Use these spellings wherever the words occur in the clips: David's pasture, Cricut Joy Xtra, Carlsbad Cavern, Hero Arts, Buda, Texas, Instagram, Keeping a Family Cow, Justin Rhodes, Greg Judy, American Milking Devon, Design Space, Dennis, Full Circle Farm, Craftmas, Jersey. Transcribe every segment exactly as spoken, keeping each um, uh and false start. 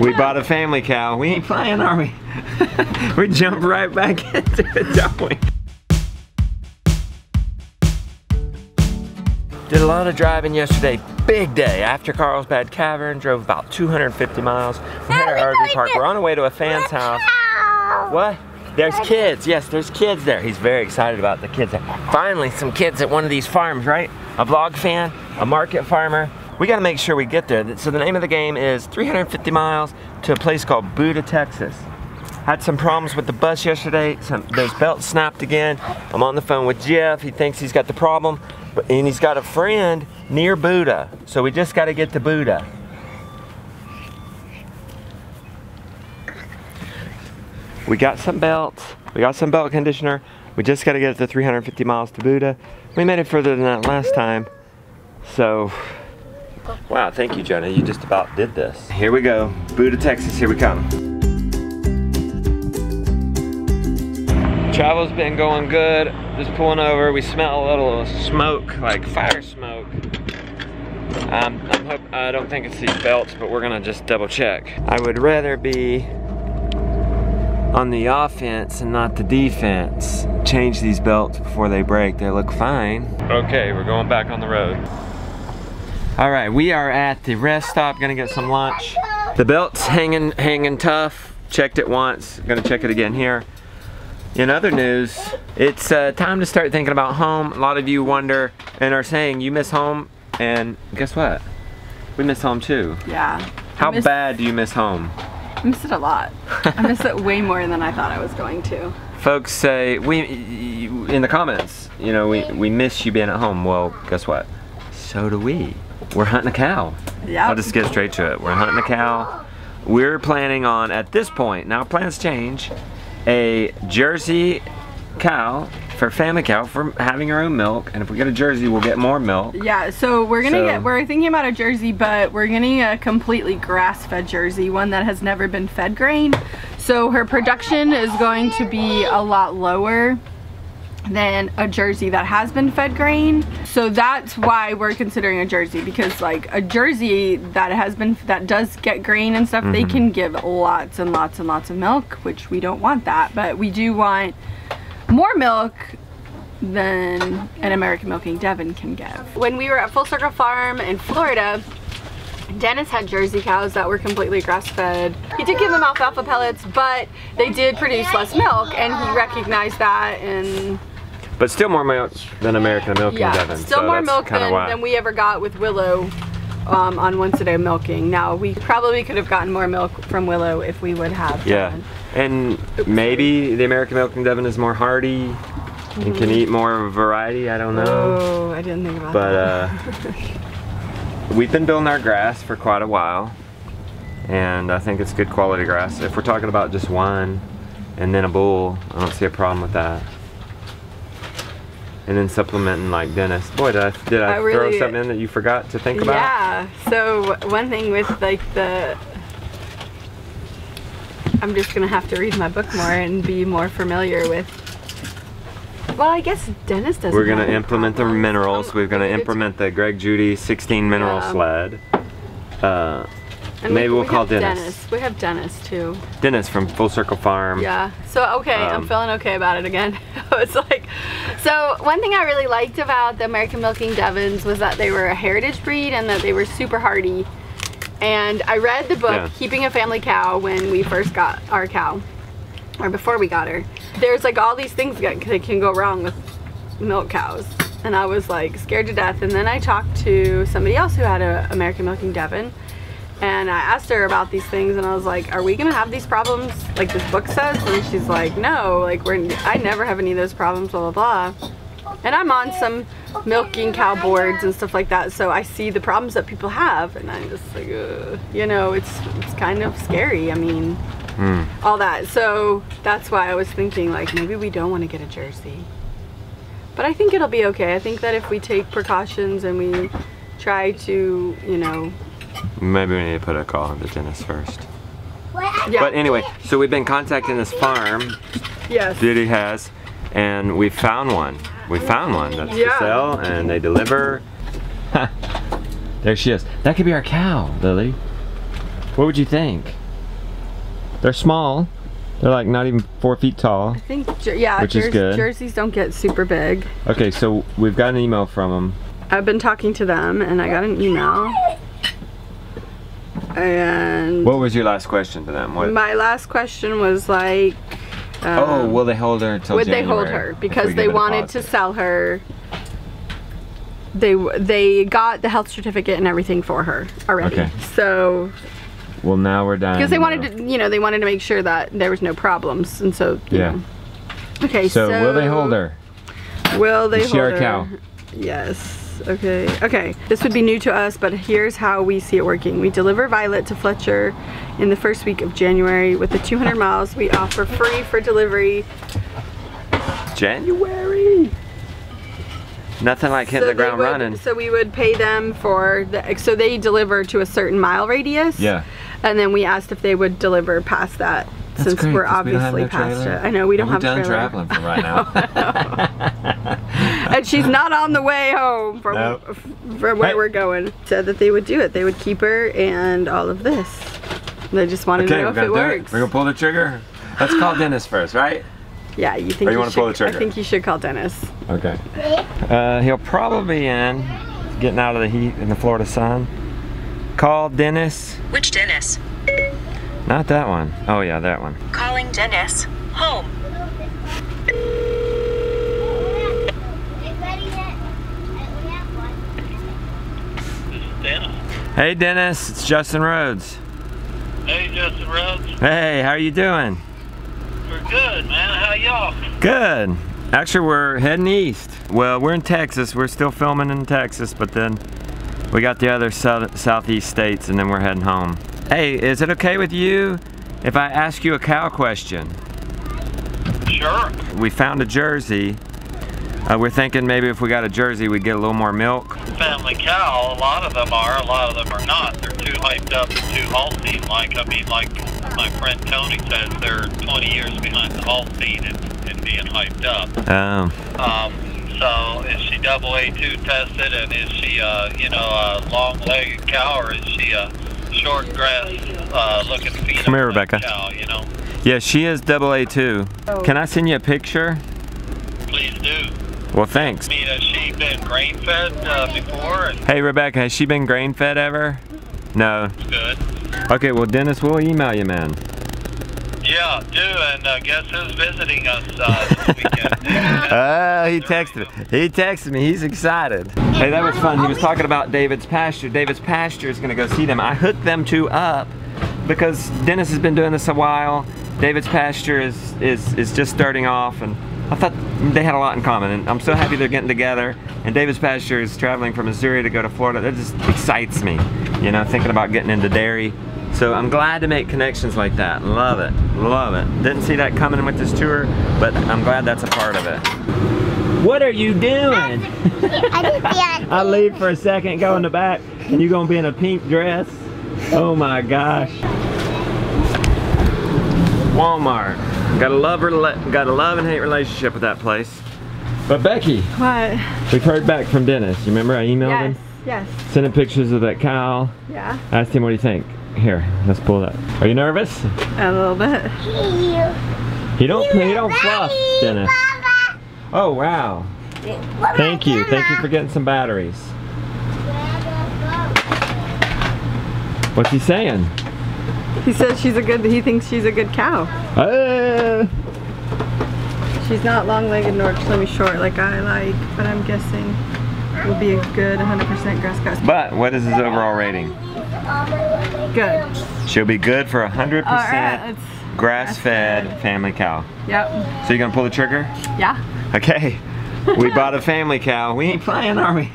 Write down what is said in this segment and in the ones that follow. We bought a family cow. We ain't playing, are we? We jump right back into it, don't we? Did a lot of driving yesterday. Big day after Carlsbad Cavern. Drove about two hundred fifty miles. We had our R V park. We're on our way to a fan's house. What? There's kids. Yes, there's kids there. He's very excited about the kids. Finally, some kids at one of these farms, right? A vlog fan, a market farmer. We gotta make sure we get there. So the name of the game is three hundred fifty miles to a place called Buda, Texas. Had some problems with the bus yesterday. Some, those belts snapped again. I'm on the phone with Jeff. He thinks he's got the problem, but, and he's got a friend near Buda. So we just gotta get to Buda. We got some belts. We got some belt conditioner. We just gotta get the three hundred fifty miles to Buda. We made it further than that last time, so. Wow, thank you, Jonah. You just about did this. Here we go. Buda, Texas, here we come. Travel's been going good. Just pulling over. We smell a little smoke, like fire smoke. Um, I'm hope, I don't think it's these belts, but we're gonna just double check. I would rather be on the offense and not the defense. Change these belts before they break. They look fine. Okay, we're going back on the road. All right, we are at the rest stop, gonna get some lunch. The belt's hanging hanging tough. Checked it once, gonna check it again here. In other news, it's uh, time to start thinking about home. A lot of you wonder and are saying you miss home, and guess what? We miss home too. Yeah. How bad do you miss home? I miss it a lot. I miss it way more than I thought I was going to. Folks say, we in the comments, you know, we, we miss you being at home. Well, guess what? So do we. We're hunting a cow. Yeah. I'll just get straight to it. We're hunting a cow. We're planning on, at this point, now plans change, a Jersey cow for family cow for having our own milk. And if we get a Jersey, we'll get more milk. Yeah, so we're gonna so, get, we're thinking about a Jersey, but we're getting a completely grass-fed Jersey, one that has never been fed grain. So her production is going to be a lot lower than a Jersey that has been fed grain. So that's why we're considering a Jersey, because like a Jersey that has been, that does get grain and stuff, mm-hmm. they can give lots and lots and lots of milk, which we don't want that, but we do want more milk than an American Milking Devon can give. When we were at Full Circle Farm in Florida, Dennis had Jersey cows that were completely grass-fed. He did give them alfalfa pellets, but they did produce less milk, and he recognized that. And but still more milk than American Milking yeah, Devon. Still so more milk than, than we ever got with Willow um, on once a day milking. Now, we probably could have gotten more milk from Willow if we would have. Yeah, done. and Oops, maybe sorry. the American Milking Devon is more hardy mm-hmm. and can eat more variety, I don't know. Oh, I didn't think about but, that. But, uh... We've been building our grass for quite a while, and I think it's good quality grass. If we're talking about just one and then a bull, I don't see a problem with that. And then supplementing like Dennis. Boy, did I, did I, I really, throw something in that you forgot to think about? Yeah, so one thing with like the, I'm just gonna have to read my book more and be more familiar with. Well, I guess Dennis doesn't. We're gonna implement the minerals. We're gonna implement the Greg Judy sixteen mineral yeah. sled. Uh, and maybe we, we'll we call Dennis. Dennis. We have Dennis too. Dennis from Full Circle Farm. Yeah. So okay, um, I'm feeling okay about it again. It's like, so one thing I really liked about the American Milking Devons was that they were a heritage breed and that they were super hardy. And I read the book yeah. Keeping a Family Cow when we first got our cow, or before we got her. There's like all these things that can go wrong with milk cows, and I was like scared to death. And then I talked to somebody else who had an American Milking Devon, and I asked her about these things, and I was like, are we gonna have these problems like this book says? And she's like, no, like we're I never have any of those problems, blah blah blah. And I'm on some milking cow boards and stuff like that, so I see the problems that people have, and I'm just like, ugh. You know, it's it's kind of scary. I mean, Mm. all that. So that's why I was thinking like maybe we don't want to get a Jersey, but I think it'll be okay. I think that if we take precautions and we try to, you know, maybe we need to put a call into Dennis first. Yeah. But anyway, so we've been contacting this farm. Yes. Judy has, and we found one. We found one that's yeah. for sale, and they deliver. There she is. That could be our cow, Lily. What would you think? They're small. They're like not even four feet tall. I think, yeah, which Jer is good. Jerseys don't get super big. Okay, so we've got an email from them. I've been talking to them and I got an email. And what was your last question to them? What? My last question was like, um, oh, will they hold her until Would January they hold her? Because they wanted to sell her. They they got the health certificate and everything for her already. Okay. So. Well, now we're done. Because they wanted to, you know, they wanted to make sure that there was no problems, and so you yeah. know. Okay. So, so will they hold her? Will they hold her? Is she our cow? Yes. Okay, okay. This would be new to us, but here's how we see it working. We deliver Violet to Fletcher in the first week of January with the two hundred miles. We offer free for delivery. January. Nothing like hitting so the ground would, running. So we would pay them for, the, so they deliver to a certain mile radius. Yeah. And then we asked if they would deliver past that. That's since great, we're obviously we past trailer. It. I know, we don't and have a trailer. We're done traveling from right now. And she's not on the way home from, nope. from where hey. We're going. Said that they would do it. They would keep her and all of this. They just wanted okay, to know if it works. It. We're going to pull the trigger. Let's call Dennis first, right? Yeah, you think or you, you want to pull the trigger? I think you should call Dennis. Okay. Uh, he'll probably be in, getting out of the heat in the Florida sun. Call Dennis. Which Dennis? Not that one. Oh yeah, that one. Calling Dennis. Home. Hey Dennis, it's Justin Rhodes. Hey Justin Rhodes. Hey, how are you doing? We're good, man. How y'all? Good. Actually, we're heading east. Well, we're in Texas. We're still filming in Texas, but then we got the other south southeast states, and then we're heading home. Hey, is it okay with you if I ask you a cow question? Sure. We found a Jersey. Uh, we're thinking maybe if we got a Jersey, we'd get a little more milk. Family cow, a lot of them are, a lot of them are not. They're too hyped up and too halt feed. Like, I mean, like my friend Tony says, they're twenty years behind the halt feed and, and being hyped up. Oh. Um. So is she double A two tested, and is she, uh, you know, a long-legged cow, or is she a short grass uh, looking feeder? Come here, Rebecca. Cow, you know? Yeah, she is double A two. Oh. Can I send you a picture? Please do. Well, thanks. I mean, has she been grain-fed uh, before? Hey, Rebecca, has she been grain-fed ever? No. Good. Okay, well, Dennis, we'll email you, man. Yeah, do, and uh, guess who's visiting us uh, this weekend? Oh, he texted me. He texted me. He's excited. Hey, that was fun. He was talking about David's pasture. David's pasture is going to go see them. I hooked them two up because Dennis has been doing this a while. David's pasture is is is just starting off, and I thought they had a lot in common. And I'm so happy they're getting together. And David's pasture is traveling from Missouri to go to Florida. That just excites me, you know, thinking about getting into dairy. So I'm glad to make connections like that. Love it, love it. Didn't see that coming with this tour, but I'm glad that's a part of it. What are you doing? I leave for a second, go in the back, and you're gonna be in a pink dress? Oh my gosh. Walmart. Got a love, got a love and hate relationship with that place. But Becky. What? We've heard back from Dennis. You remember I emailed yes, him? Yes, yes. Sending pictures of that cow. Yeah. I asked him, what do you think? Here, let's pull that. Are you nervous? A little bit. You don't, you don't fluff, Dennis. Oh wow! Thank you, thank you for getting some batteries. What's he saying? He says she's a good. He thinks she's a good cow. Uh. She's not long-legged nor extremely short like I like, but I'm guessing it will be a good one hundred percent grass cow. But what is his overall rating? Good. She'll be good for one hundred percent right, grass-fed family cow. Yep. So you gonna pull the trigger? Yeah. Okay. We bought a family cow. We ain't playing, are we?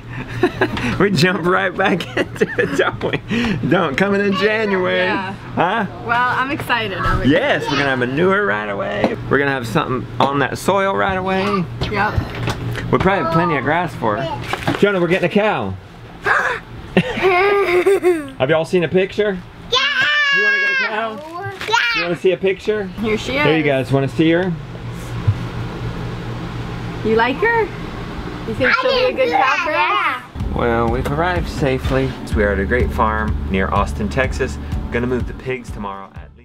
We jump right back into it, don't we? Don't. Coming in January. Yeah. Huh? Well, I'm excited. I'm excited. Yes, we're gonna have manure right away. We're gonna have something on that soil right away. Yep. We probably have plenty of grass for her. Jonah, we're getting a cow. Have y'all seen a picture? Yeah! You wanna get a cow? Yeah! You wanna see a picture? Here she is. There you guys, wanna see her? You like her? You think I she'll be a good cow for us? Well, we've arrived safely. We are at a great farm near Austin, Texas. Gonna move the pigs tomorrow at